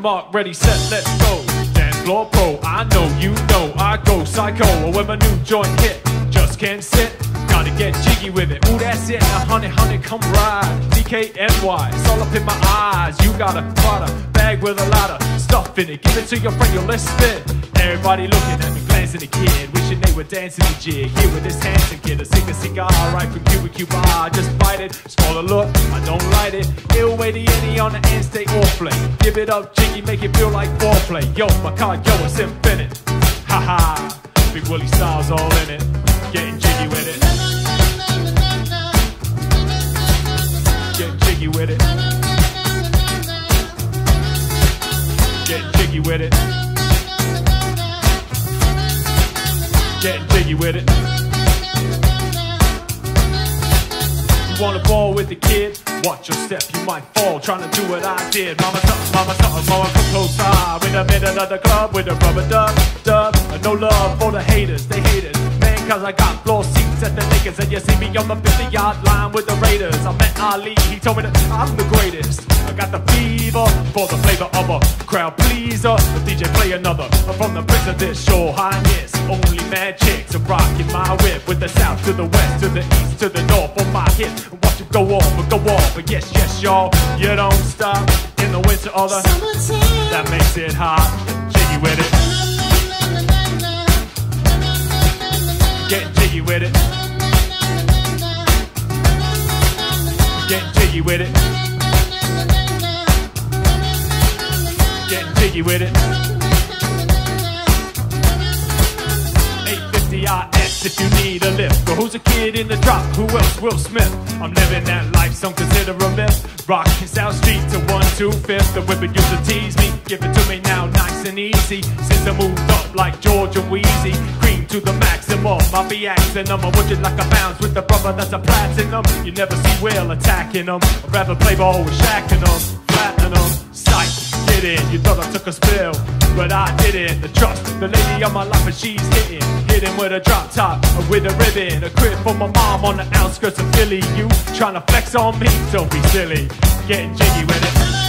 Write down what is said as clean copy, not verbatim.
mark, ready, set, let's go. Dance floor pro, I know, you know, I go psycho. Or when my new joint hit, just can't sit, gotta get jiggy with it. Ooh, that's it, now honey, honey, come ride. DKNY, it's all up in my eyes. You got a product bag with a lot of stuff in it. Give it to your friend, yo, let's spit. Everybody looking at me, glancing at the kid, wishing they were dancing the jig. Here with this handsome kid, I sick a cigar right from QBQ bar. Just bite it, smaller look, I don't light it. Ill way to any on the end, stay off play. Give it up, jiggy, make it feel like foreplay. Yo, my card, yo, it's infinite. Ha ha, Big Willie style's all in it, getting jiggy with it. Get jiggy with it. Get jiggy with it. Get jiggy with it. You wanna ball with the kid? Watch your step, you might fall trying to do what I did. Mama something, mama come close eye. In the middle of the club with a rubber dub. No love for the haters, they hate it. Man, cause I got floor seats at the Lakers, and you see me on the 50-yard line with the Raiders. I met Ali, he told me that I'm the greatest. I got the fever for the flavor of a crowd pleaser. The DJ play another. I'm from the prison dish, your highness. Only mad chicks are rocking my whip. With the south to the west, to the east, to the north on my hip. Watch it go off, but yes, yes, y'all. You don't stop in the winter or the summertime. That makes it hot. Jiggy with it. Get jiggy with it. Get jiggy with it. Get jiggy with it. 850 IS if you need a lift. But who's a kid in the drop? Who else? Will Smith. I'm living that life, some consider a myth. Rockin' South Street to 125th. The whippin' used to tease me. Give it to me now, nice and easy. Since I moved up like George and Wheezy. Cream to the maximum, I'll be axing them. I would it like a bounce with a brother that's a platinum. You never see Will attacking them. I'd rather play ball with Shaq and them. Flattening them, psych, get in. You thought I took a spill, but I didn't. The trust, the lady of my life and she's hitting. Hitting with a drop top, or with a ribbon. A crib for my mom on the outskirts of Philly. You trying to flex on me? Don't be silly. Getting jiggy with it.